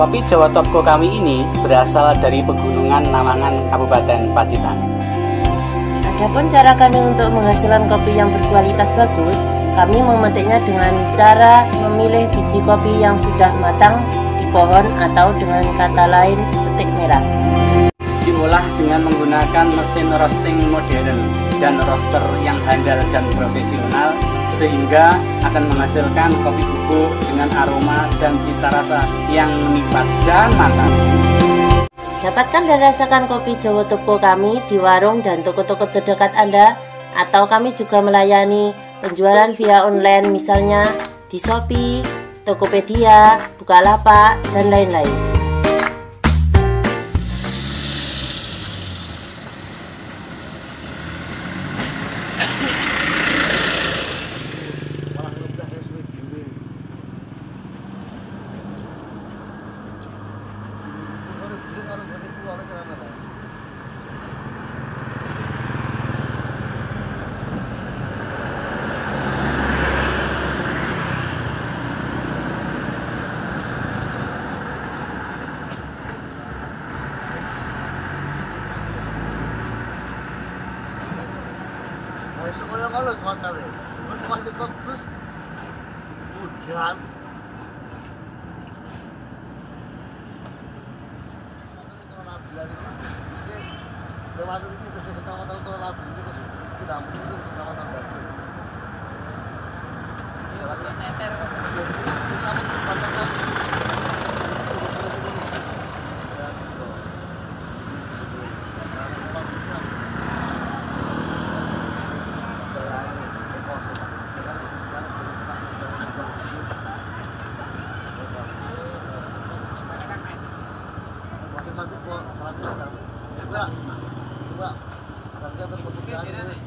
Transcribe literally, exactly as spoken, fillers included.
Kopi Jawa Topko kami ini berasal dari pegunungan Namangan, Kabupaten Pacitan. Adapun cara kami untuk menghasilkan kopi yang berkualitas bagus, kami memetiknya dengan cara memilih biji kopi yang sudah matang di pohon atau dengan kata lain petik merah. Diolah dengan menggunakan mesin roasting modern dan roaster yang handal dan profesional, sehingga akan menghasilkan kopi bubuk dengan aroma dan cita rasa yang melipat dan mantap. Dapatkan dan rasakan kopi Jawa Topko kami di warung dan toko-toko terdekat Anda, atau kami juga melayani penjualan via online, misalnya di Shopee, Tokopedia, Bukalapak, dan lain-lain. Kalau cuacanya, pas di kota terus hujan. Terima kasih telah menonton!